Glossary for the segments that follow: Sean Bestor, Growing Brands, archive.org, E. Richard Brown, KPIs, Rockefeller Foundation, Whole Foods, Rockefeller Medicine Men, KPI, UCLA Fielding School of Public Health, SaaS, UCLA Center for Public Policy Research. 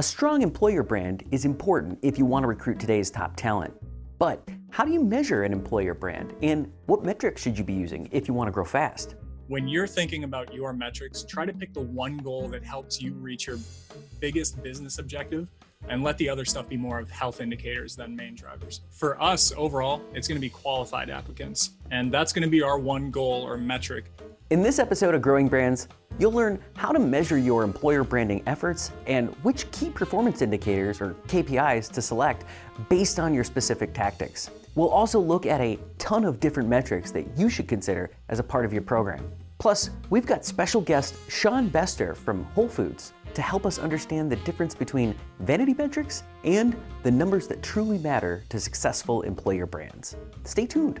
A strong employer brand is important if you want to recruit today's top talent. But how do you measure an employer brand, and what metrics should you be using if you want to grow fast? When you're thinking about your metrics, try to pick the one goal that helps you reach your biggest business objective, and let the other stuff be more of health indicators than main drivers. For us, overall, it's going to be qualified applicants, and that's going to be our one goal or metric. In this episode of Growing Brands, you'll learn how to measure your employer branding efforts and which key performance indicators or KPIs to select based on your specific tactics. We'll also look at a ton of different metrics that you should consider as a part of your program. Plus, we've got special guest Sean Bestor from Whole Foods to help us understand the difference between vanity metrics and the numbers that truly matter to successful employer brands. Stay tuned.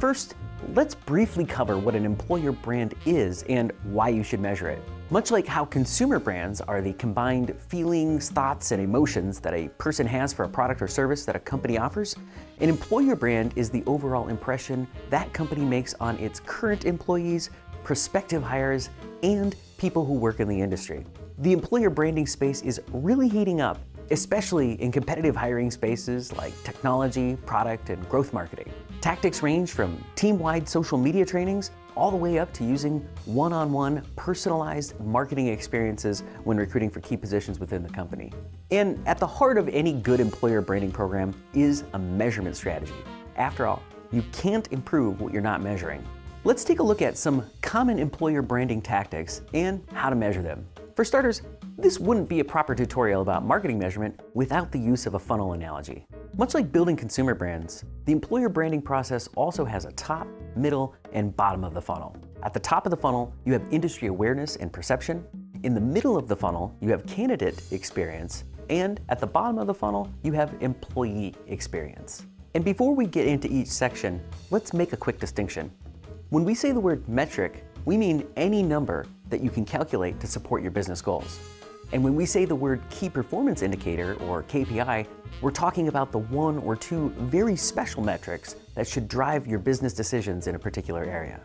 First, let's briefly cover what an employer brand is and why you should measure it. Much like how consumer brands are the combined feelings, thoughts, and emotions that a person has for a product or service that a company offers, an employer brand is the overall impression that company makes on its current employees, prospective hires, and people who work in the industry. The employer branding space is really heating up, especially in competitive hiring spaces like technology, product, and growth marketing. Tactics range from team-wide social media trainings all the way up to using one-on-one personalized marketing experiences when recruiting for key positions within the company. And at the heart of any good employer branding program is a measurement strategy. After all, you can't improve what you're not measuring. Let's take a look at some common employer branding tactics and how to measure them. For starters, this wouldn't be a proper tutorial about marketing measurement without the use of a funnel analogy. Much like building consumer brands, the employer branding process also has a top, middle, and bottom of the funnel. At the top of the funnel, you have industry awareness and perception. In the middle of the funnel, you have candidate experience. And at the bottom of the funnel, you have employee experience. And before we get into each section, let's make a quick distinction. When we say the word metric, we mean any number that you can calculate to support your business goals. And when we say the word key performance indicator, or KPI, we're talking about the one or two very special metrics that should drive your business decisions in a particular area.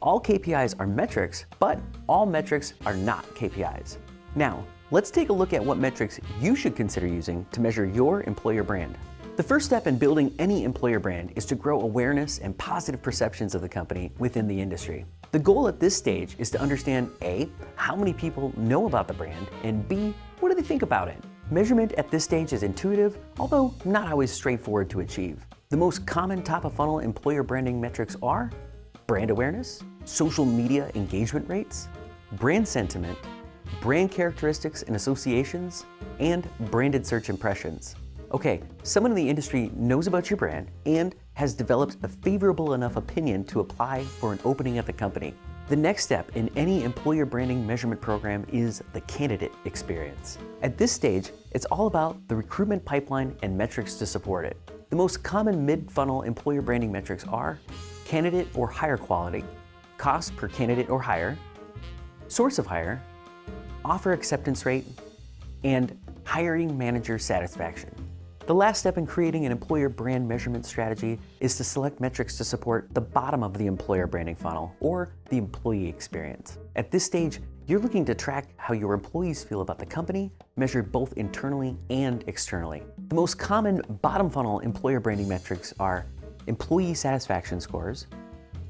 All KPIs are metrics, but all metrics are not KPIs. Now, let's take a look at what metrics you should consider using to measure your employer brand. The first step in building any employer brand is to grow awareness and positive perceptions of the company within the industry. The goal at this stage is to understand A, how many people know about the brand, and B, what do they think about it? Measurement at this stage is intuitive, although not always straightforward to achieve. The most common top-of-funnel employer branding metrics are brand awareness, social media engagement rates, brand sentiment, brand characteristics and associations, and branded search impressions. Okay, someone in the industry knows about your brand and has developed a favorable enough opinion to apply for an opening at the company. The next step in any employer branding measurement program is the candidate experience. At this stage, it's all about the recruitment pipeline and metrics to support it. The most common mid-funnel employer branding metrics are candidate or hire quality, cost per candidate or hire, source of hire, offer acceptance rate, and hiring manager satisfaction. The last step in creating an employer brand measurement strategy is to select metrics to support the bottom of the employer branding funnel, or the employee experience. At this stage, you're looking to track how your employees feel about the company, measured both internally and externally. The most common bottom funnel employer branding metrics are employee satisfaction scores,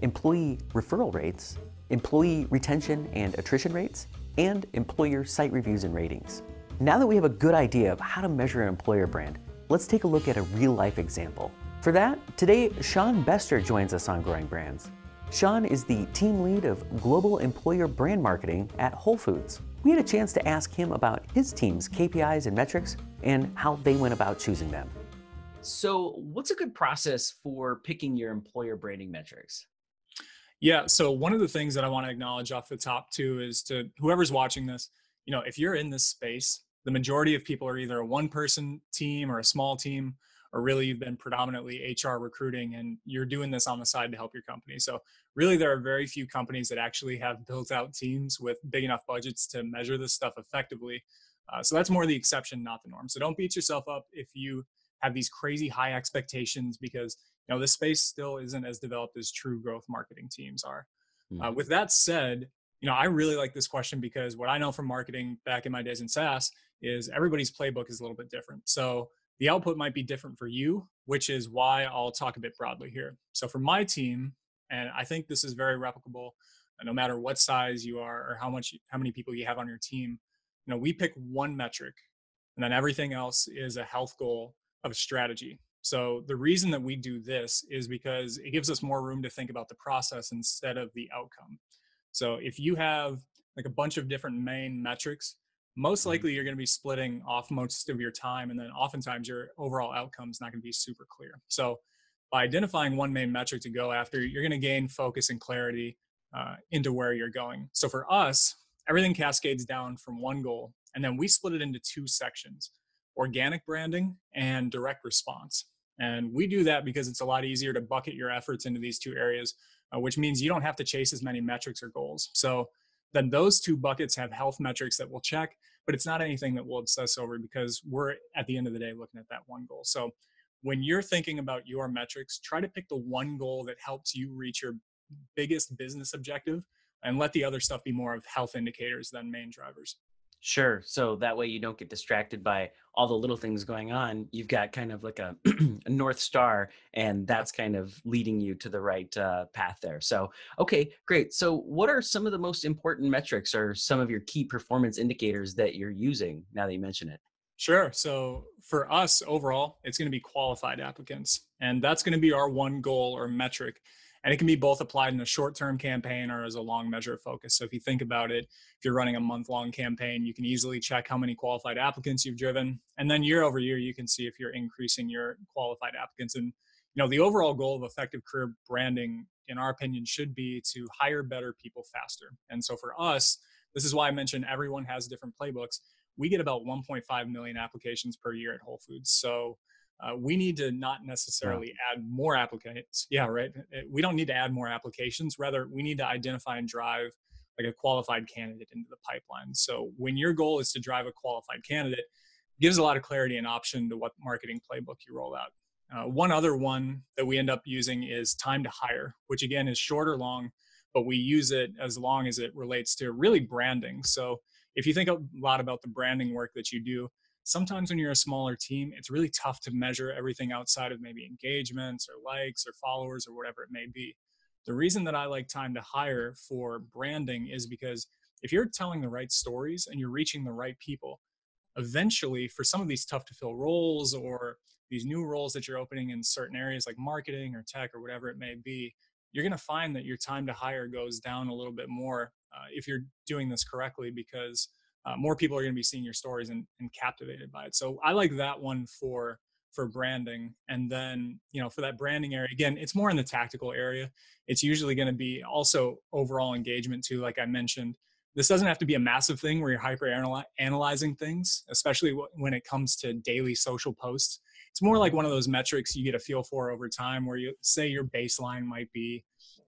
employee referral rates, employee retention and attrition rates, and employer site reviews and ratings. Now that we have a good idea of how to measure an employer brand, let's take a look at a real-life example. For that, today, Sean Bestor joins us on Growing Brands. Sean is the team lead of Global Employer Brand Marketing at Whole Foods. We had a chance to ask him about his team's KPIs and metrics and how they went about choosing them. So what's a good process for picking your employer branding metrics? Yeah, so one of the things that I want to acknowledge off the top too is to whoever's watching this, you know, if you're in this space, the majority of people are either a one-person team or a small team, or really you've been predominantly HR recruiting and you're doing this on the side to help your company. So really there are very few companies that actually have built out teams with big enough budgets to measure this stuff effectively. So that's more the exception, not the norm. So don't beat yourself up if you have these crazy high expectations, because you know this space still isn't as developed as true growth marketing teams are. With that said, you know, I really like this question because what I know from marketing back in my days in SaaS is everybody's playbook is a little bit different. So the output might be different for you, which is why I'll talk a bit broadly here. So for my team, and I think this is very replicable, no matter what size you are or how many people you have on your team, you know, we pick one metric and then everything else is a health goal of a strategy. So the reason that we do this is because it gives us more room to think about the process instead of the outcome. So if you have like a bunch of different main metrics, most likely you're going to be splitting off most of your time. And then oftentimes your overall outcome is not going to be super clear. So by identifying one main metric to go after, you're going to gain focus and clarity into where you're going. So for us, everything cascades down from one goal. And then we split it into two sections, organic branding and direct response. And we do that because it's a lot easier to bucket your efforts into these two areas, which means you don't have to chase as many metrics or goals. So then those two buckets have health metrics that we'll check, but it's not anything that we'll obsess over because we're at the end of the day looking at that one goal. So when you're thinking about your metrics, try to pick the one goal that helps you reach your biggest business objective and let the other stuff be more of health indicators than main drivers. Sure. So that way you don't get distracted by all the little things going on. You've got kind of like a North Star, and that's kind of leading you to the right path there. So, okay, great. So what are some of the most important metrics or some of your key performance indicators that you're using now that you mention it? Sure. So for us overall, it's going to be qualified applicants, and that's going to be our one goal or metric. And it can be both applied in a short-term campaign or as a long measure of focus. So if you think about it, if you're running a month-long campaign, you can easily check how many qualified applicants you've driven. And then year over year, you can see if you're increasing your qualified applicants. And you know, the overall goal of effective career branding, in our opinion, should be to hire better people faster. And so for us, this is why I mentioned everyone has different playbooks. We get about 1.5 million applications per year at Whole Foods. So we need to not necessarily add more applicants. Yeah, right. We don't need to add more applications. Rather, we need to identify and drive like a qualified candidate into the pipeline. So when your goal is to drive a qualified candidate, it gives a lot of clarity and option to what marketing playbook you roll out. One other one that we end up using is time to hire, which again is short or long, but we use it as long as it relates to really branding. So if you think a lot about the branding work that you do, sometimes when you're a smaller team, it's really tough to measure everything outside of maybe engagements or likes or followers or whatever it may be. The reason that I like time to hire for branding is because if you're telling the right stories and you're reaching the right people, eventually for some of these tough to fill roles or these new roles that you're opening in certain areas like marketing or tech or whatever it may be, you're going to find that your time to hire goes down a little bit more if you're doing this correctly, because more people are going to be seeing your stories and captivated by it. So I like that one for branding. And then, you know, for that branding area, again, it's more in the tactical area. It's usually going to be also overall engagement too. Like I mentioned, this doesn't have to be a massive thing where you're hyper-analyzing things, especially when it comes to daily social posts. It's more like one of those metrics you get a feel for over time where you say your baseline might be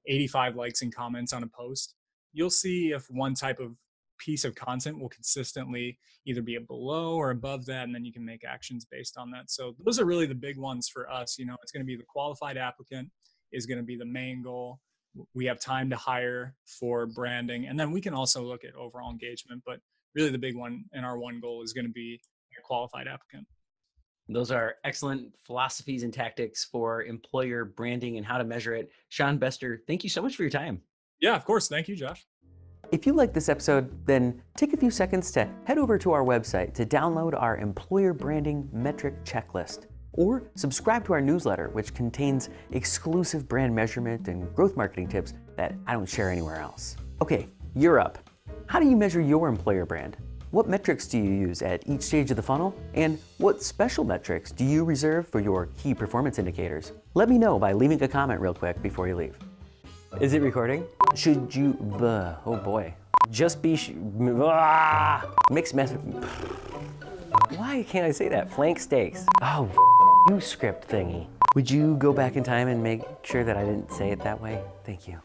85 likes and comments on a post. You'll see if one type of piece of content will consistently either be below or above that, and then you can make actions based on that. So those are really the big ones for us. You know, it's going to be the qualified applicant is going to be the main goal. We have time to hire for branding, and then we can also look at overall engagement, but really the big one and our one goal is going to be a qualified applicant. Those are excellent philosophies and tactics for employer branding and how to measure it. Sean Bestor, thank you so much for your time. Yeah, of course. Thank you, Josh. If you like this episode, then take a few seconds to head over to our website to download our Employer Branding Metric Checklist, or subscribe to our newsletter, which contains exclusive brand measurement and growth marketing tips that I don't share anywhere else. Okay, you're up. How do you measure your employer brand? What metrics do you use at each stage of the funnel? And what special metrics do you reserve for your key performance indicators? Let me know by leaving a comment real quick before you leave. Is it recording? Should you, oh boy. Just be, mixed mess. Why can't I say that? Flank steaks. Oh, you script thingy. Would you go back in time and make sure that I didn't say it that way? Thank you.